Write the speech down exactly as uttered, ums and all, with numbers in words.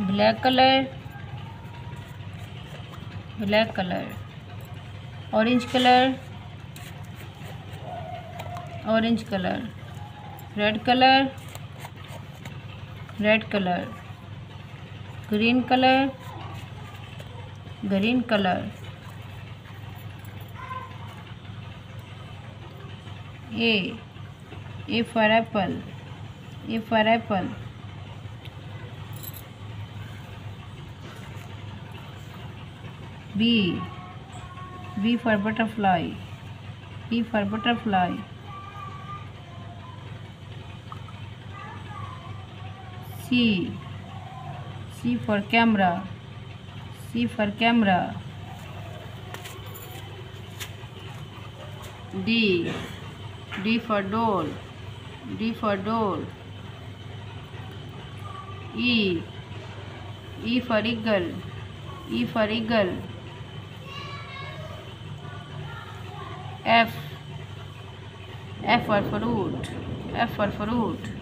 Black colour, black colour, orange colour, orange colour, red colour, red colour, green colour, green colour. A A for apple, A for apple, B, B for butterfly, B for butterfly, C, C for camera, C for camera, D, D for doll, D for doll, E, E for eagle, E for eagle, F, F for fruit, F for fruit,